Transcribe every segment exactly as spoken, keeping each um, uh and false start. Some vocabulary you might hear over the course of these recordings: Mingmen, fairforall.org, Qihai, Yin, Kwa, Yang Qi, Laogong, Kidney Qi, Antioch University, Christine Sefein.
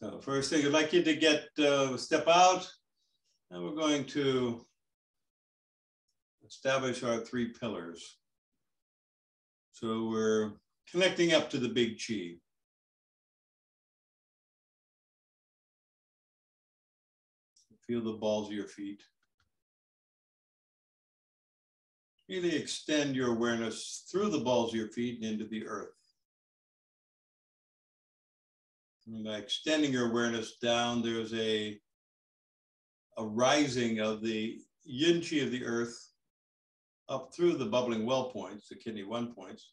So first thing, I'd like you to get, uh, step out, and we're going to establish our three pillars. So we're connecting up to the big Qi. Feel the balls of your feet. Really extend your awareness through the balls of your feet and into the earth. And by extending your awareness down, there's a, a rising of the yin qi of the earth up through the bubbling well points, the kidney one points.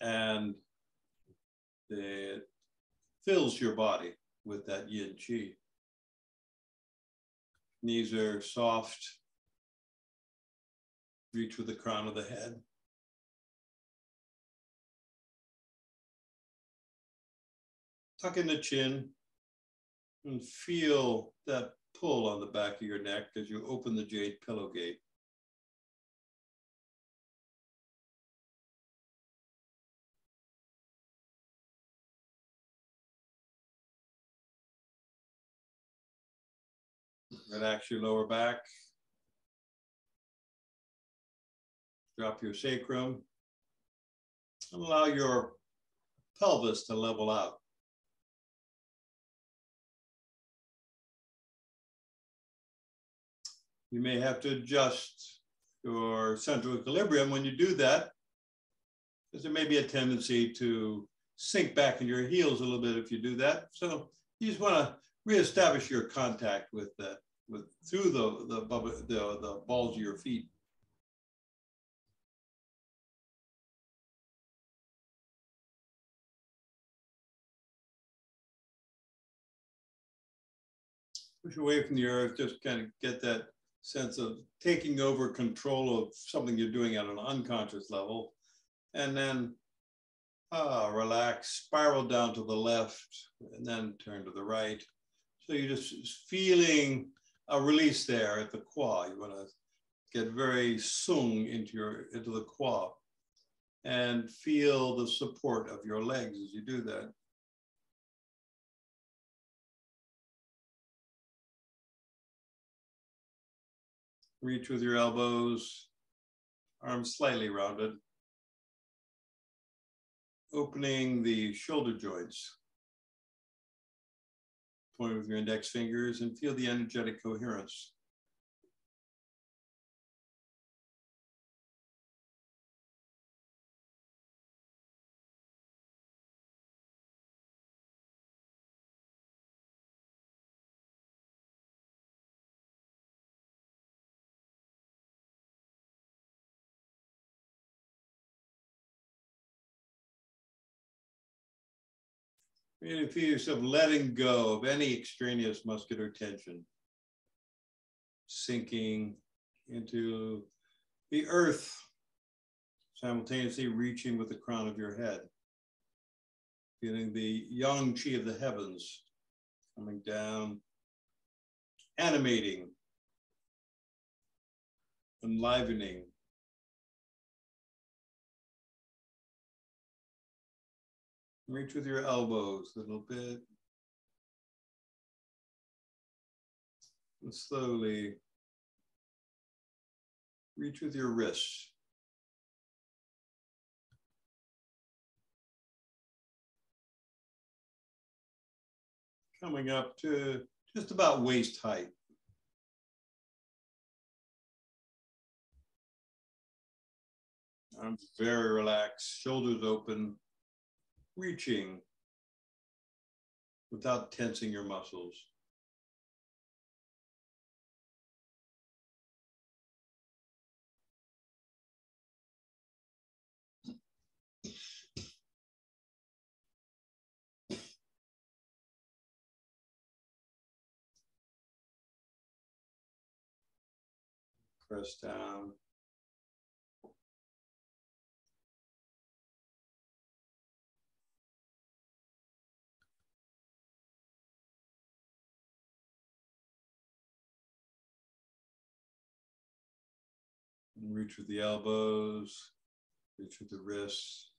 And it fills your body with that yin qi. Knees are soft. Reach with the crown of the head. Tuck in the chin and feel that pull on the back of your neck as you open the jade pillow gate. Relax your lower back. Drop your sacrum and allow your pelvis to level out. You may have to adjust your central equilibrium when you do that, because there may be a tendency to sink back in your heels a little bit if you do that. So you just want to reestablish your contact with that, with through the the, bubble, the the balls of your feet. Push away from the earth, just kind of get that sense of taking over control of something you're doing at an unconscious level. And then ah, relax, spiral down to the left, and then turn to the right. So you're just feeling a release there at the Kwa. You want to get very sung into your into the Kwa and feel the support of your legs as you do that. Reach with your elbows, arms slightly rounded, opening the shoulder joints. Point with your index fingers and feel the energetic coherence. Really feel yourself letting go of any extraneous muscular tension, sinking into the earth, simultaneously reaching with the crown of your head, feeling the yang qi of the heavens coming down, animating, enlivening. Reach with your elbows a little bit. And slowly reach with your wrists. Coming up to just about waist height. Arms very relaxed, shoulders open. Reaching without tensing your muscles. Press down. Reach with the elbows, reach with the wrists,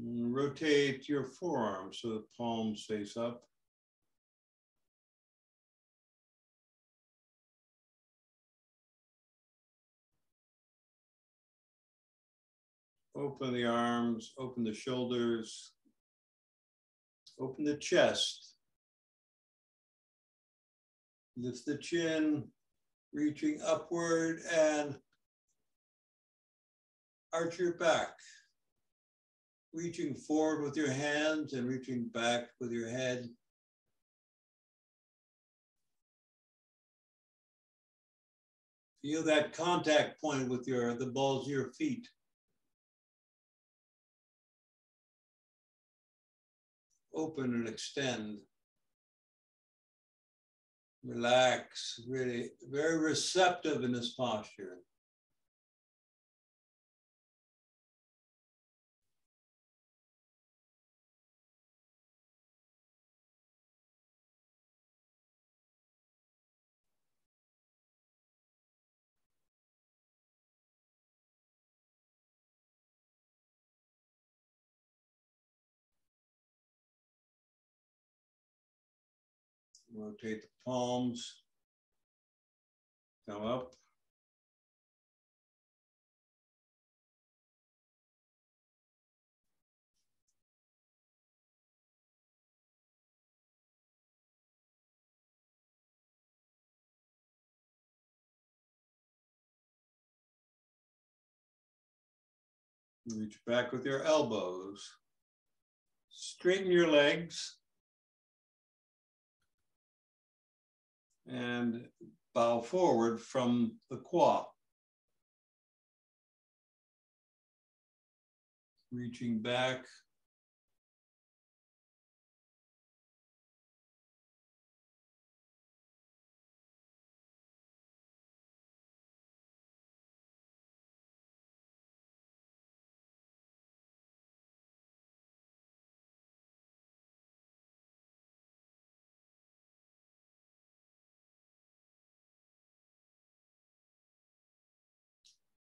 Rotate your forearm so the palms face up. Open the arms, open the shoulders, open the chest. Lift the chin, reaching upward and arch your back. Reaching forward with your hands and reaching back with your head. Feel that contact point with your, the balls of your feet. Open and extend. Relax, really very receptive in this posture. Rotate the palms, come up. Reach back with your elbows. Straighten your legs. And bow forward from the Kwa. Reaching back.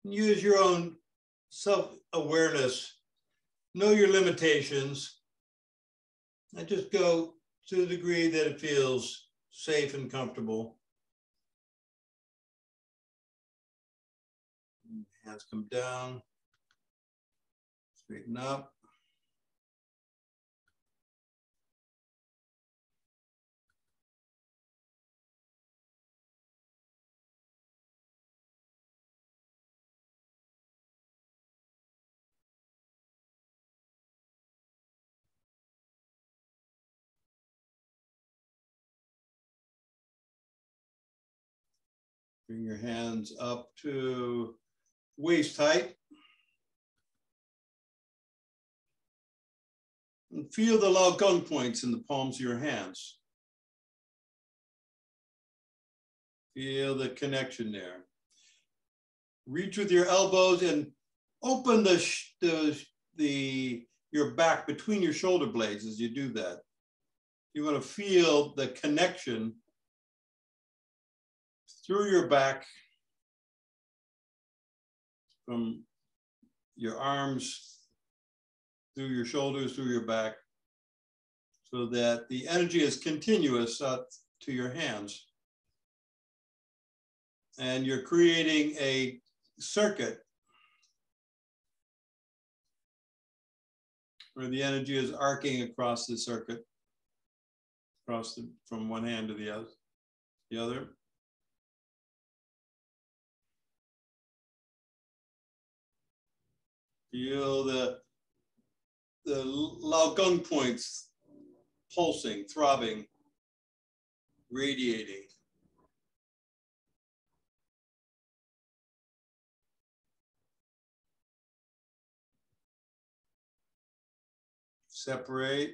Use your own self-awareness, know your limitations, and just go to the degree that it feels safe and comfortable. Hands come down, straighten up. Bring your hands up to waist height. And feel the Laogong points in the palms of your hands. Feel the connection there. Reach with your elbows and open the, the, the, your back between your shoulder blades as you do that. You want to feel the connection through your back, from your arms, through your shoulders, through your back, so that the energy is continuous up to your hands. And you're creating a circuit where the energy is arcing across the circuit, across the, from one hand to the other. The other. Feel the, the Laogong points pulsing, throbbing, radiating. Separate.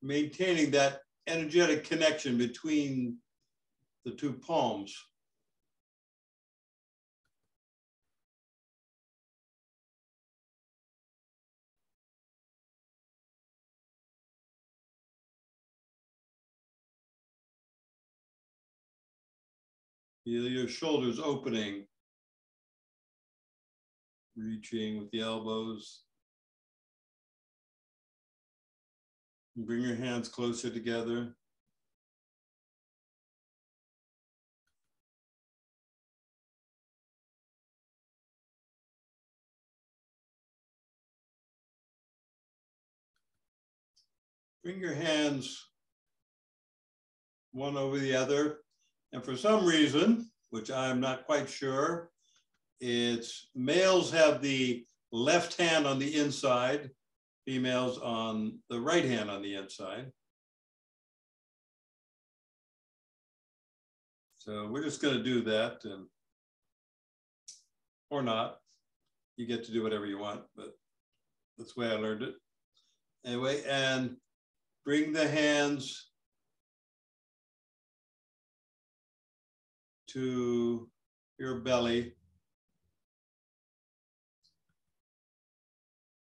Maintaining that energetic connection between the two palms. Feel your shoulders opening. reaching with the elbows. Bring your hands closer together. Bring your hands one over the other. And for some reason, which I'm not quite sure, it's males have the left hand on the inside, females on the right hand on the inside. So we're just going to do that, and, or not. You get to do whatever you want, but that's the way I learned it. Anyway, and bring the hands to your belly.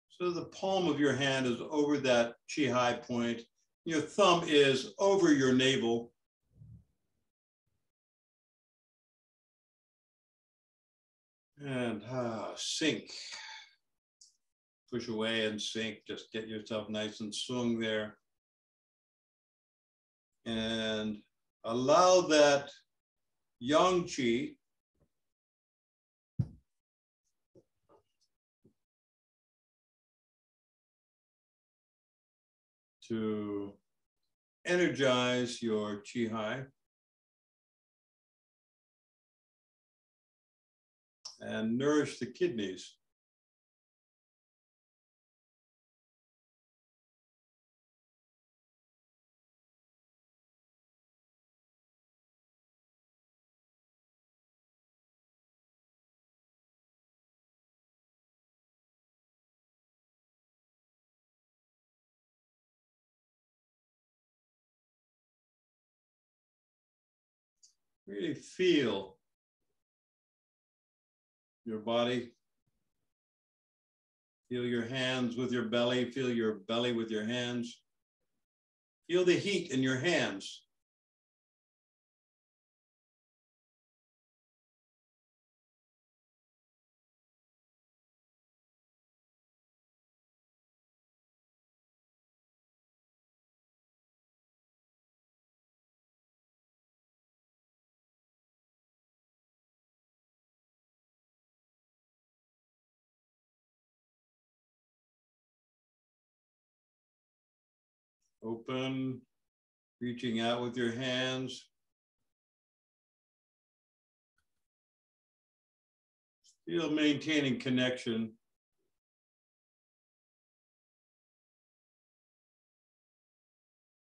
So the palm of your hand is over that Qihai point. Your thumb is over your navel. And ah, sink. Push away and sink. Just get yourself nice and swung there. And allow that Yang Qi to energize your Qihai. And nourish the kidneys. Really feel your body. Feel your hands with your belly. Feel your belly with your hands. Feel the heat in your hands. Open, reaching out with your hands. Still maintaining connection.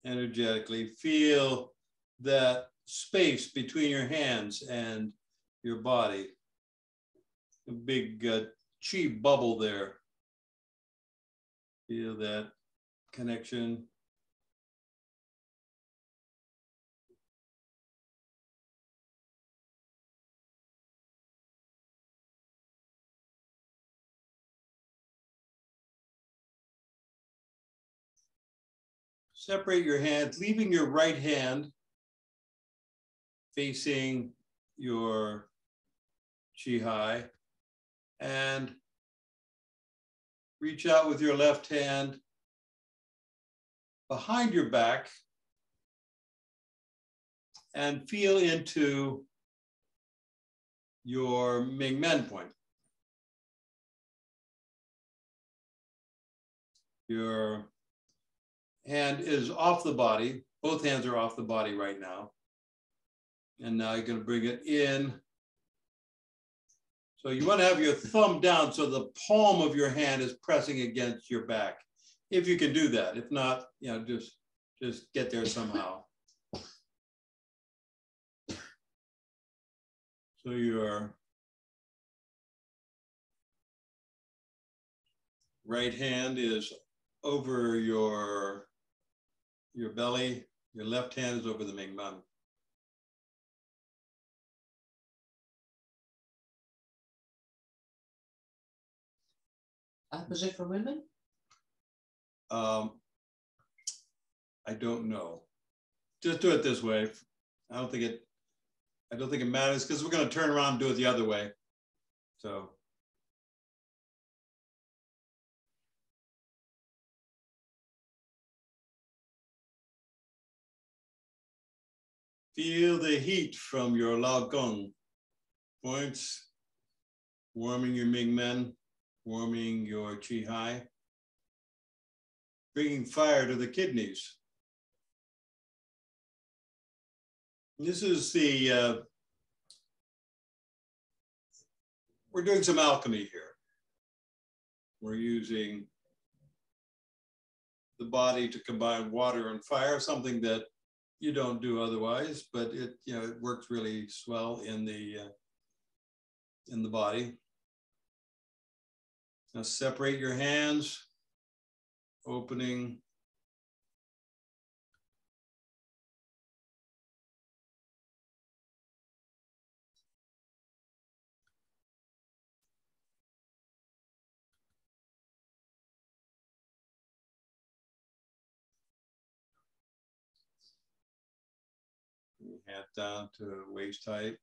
Energetically, feel that space between your hands and your body. A big uh, Qi bubble there. Feel that connection. Separate your hands, leaving your right hand facing your Qihai, and reach out with your left hand behind your back and feel into your Mingmen point. Your hand is off the body. Both hands are off the body right now. And now you're going to bring it in. So you want to have your thumb down so the palm of your hand is pressing against your back. If you can do that. If not, you know, just, just get there somehow. So your right hand is over your your belly, your left hand is over the Mingmen. Opposite for women? Um, I don't know. Just do it this way. I don't think it. I don't think it matters because we're going to turn around and do it the other way. So Feel the heat from your Laogong points, warming your Mingmen, warming your Qihai, bringing fire to the kidneys. This is the, uh, we're doing some alchemy here. We're using the body to combine water and fire, something that you don't do otherwise, but it, you know, it works really swell in the, uh, in the body. Now separate your hands, opening hand down to waist height.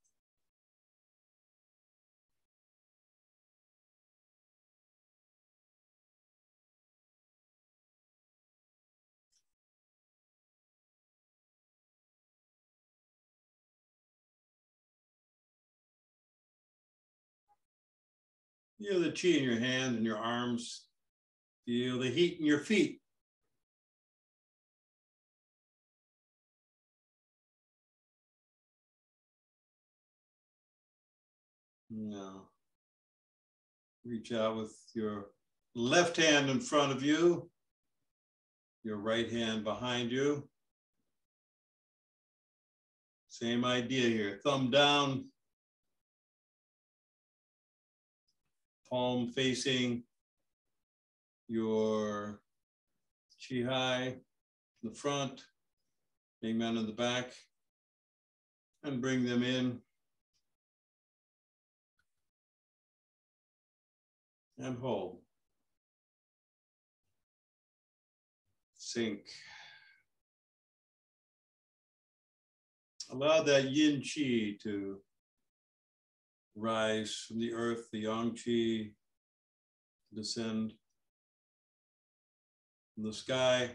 Feel the qi in your hands and your arms. Feel the heat in your feet. Now, reach out with your left hand in front of you, your right hand behind you. Same idea here, thumb down, palm facing your Qihai in the front, Mingmen in the back, and bring them in and hold. Sink. Allow that yin qi to rise from the earth, the yang qi descend from the sky.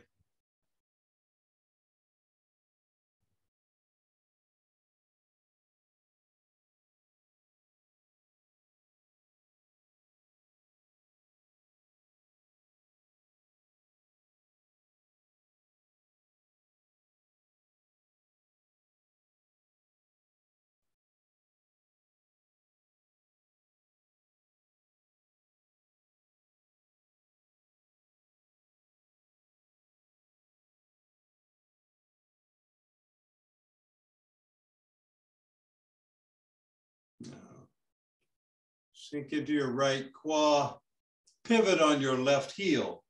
Sink into your right Kwa, pivot on your left heel.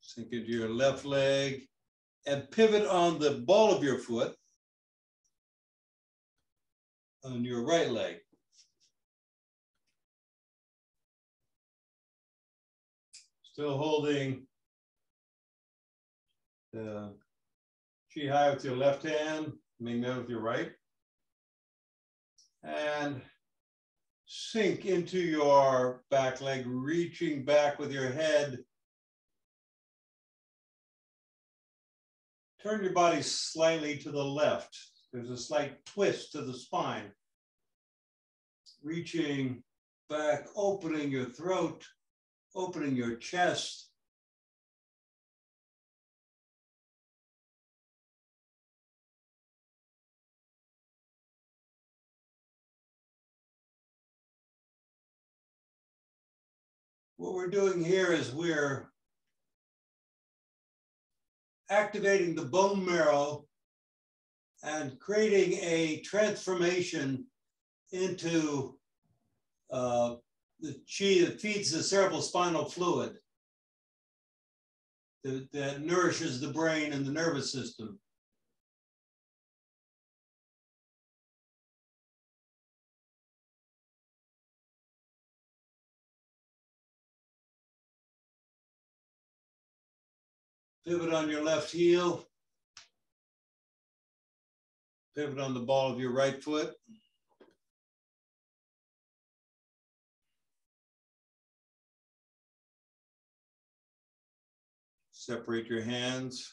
Sink into your left leg and pivot on the ball of your foot on your right leg. Still holding the Qihai with your left hand, Mingmen with your right, and sink into your back leg, reaching back with your head. Turn your body slightly to the left. There's a slight twist to the spine. Reaching back, opening your throat, opening your chest. What we're doing here is we're activating the bone marrow and creating a transformation into uh, the qi that feeds the cerebrospinal fluid, that, that nourishes the brain and the nervous system. Pivot on your left heel. Pivot on the ball of your right foot. Separate your hands.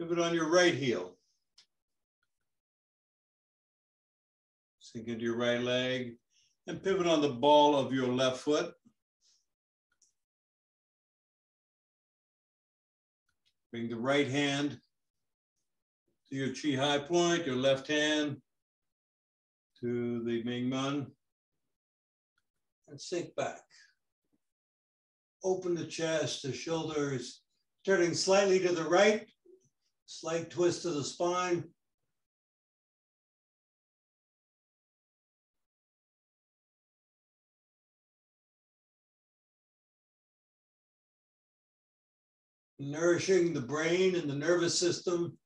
Pivot on your right heel. Sink into your right leg and pivot on the ball of your left foot. Bring the right hand to your Qihai point, your left hand to the Mingmen, and sink back. Open the chest, the shoulders, turning slightly to the right, slight twist of the spine. Nourishing the brain and the nervous system.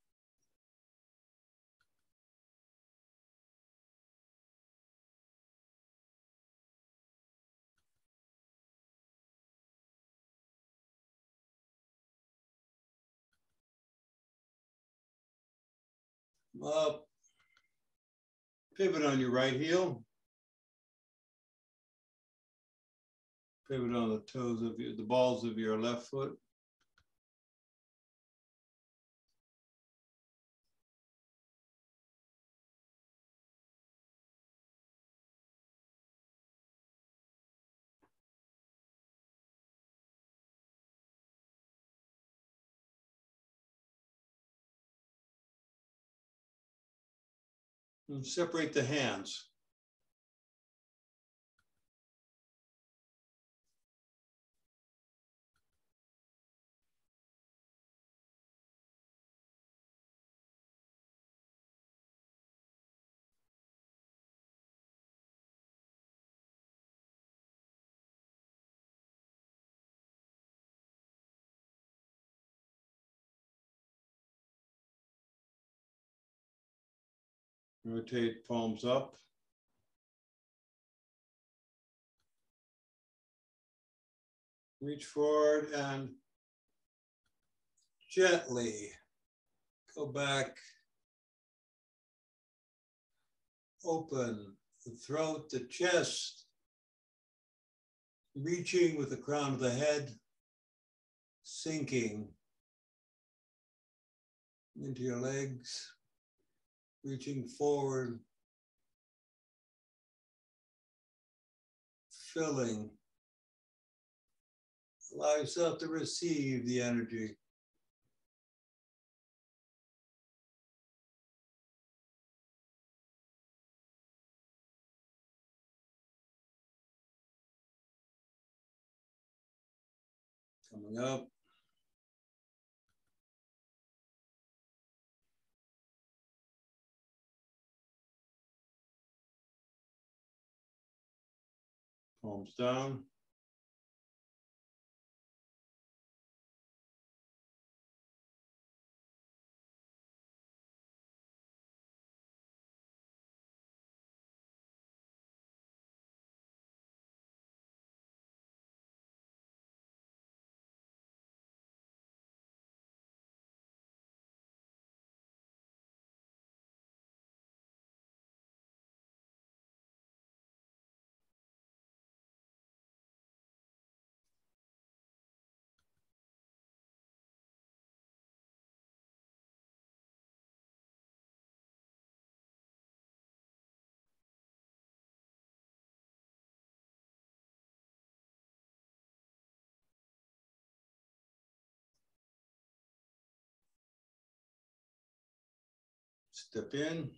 Up, pivot on your right heel. Pivot on the toes of your, the balls of your left foot. And separate the hands. Rotate palms up. Reach forward and gently go back. Open the throat, the chest, reaching with the crown of the head, sinking into your legs. Reaching forward, filling. Allow yourself to receive the energy. Coming up. Palms down. Step in.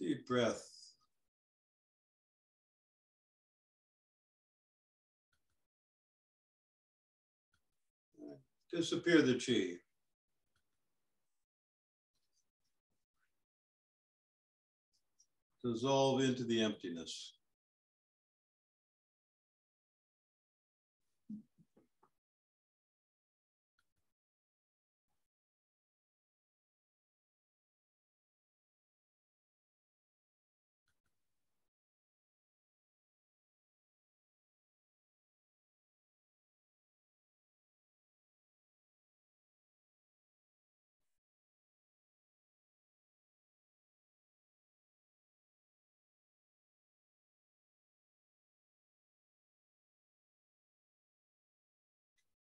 Deep breath. Disappear the qi. Dissolve into the emptiness.